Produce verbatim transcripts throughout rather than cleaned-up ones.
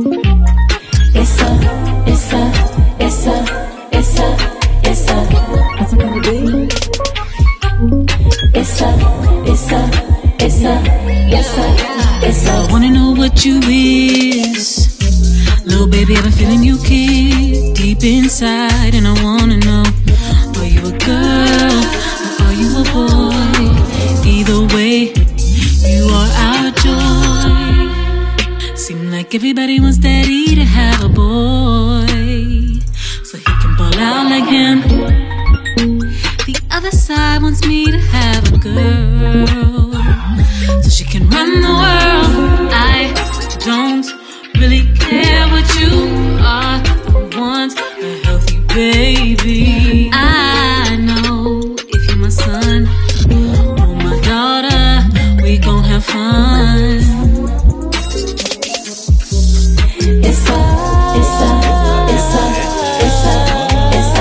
It's a, it's a, it's a, it's a, it's a. What's it gonna be? It's a, it's a, it's a, it's a, it's a. I wanna know what you is, little baby. I've been feeling you, kid, deep inside, and I wanna know: are you a girl or are you a boy? Either way, you are our joy. Seem like everybody wants daddy to have a boy, so he can ball out like him. The other side wants me to have a girl, so she can run the world. I don't really care what you are. I want a healthy baby. I know if you're my son or my daughter, we gon' have fun. It's a, it's a, it's a, it's a,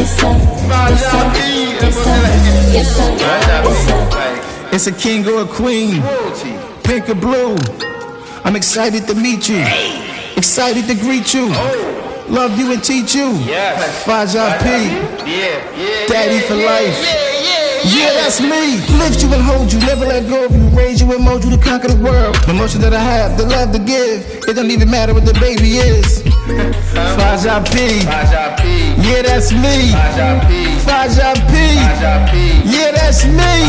it's a. What's it gonna be? Yeah. It's a, it's a, it's a, it's a, it's a. It's a king or a queen, pink or blue. I'm excited to meet you, excited to greet you, love you and teach you. Faja P, daddy for life. Yeah, that's me. Lift you and hold you, never let go of you. Raise you and mold you to conquer the world. The emotion that I have, the love to give, it don't even matter what the baby is. Faja P, yeah, that's me. Faja P, yeah, that's me.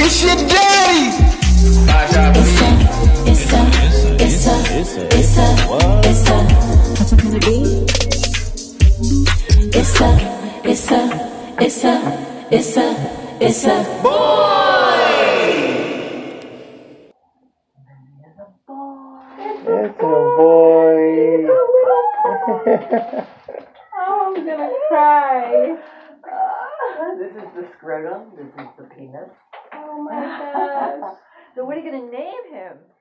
It's your day. It's a, it's a, it's a, it's a, it's a. What's it gonna be? It's a, it's a, it's a, it's a, it's a boy. It's a boy. It's a boy. Oh, I'm gonna cry. Uh, this is the scrotum. This is the penis. Oh my gosh. So what are you gonna name him?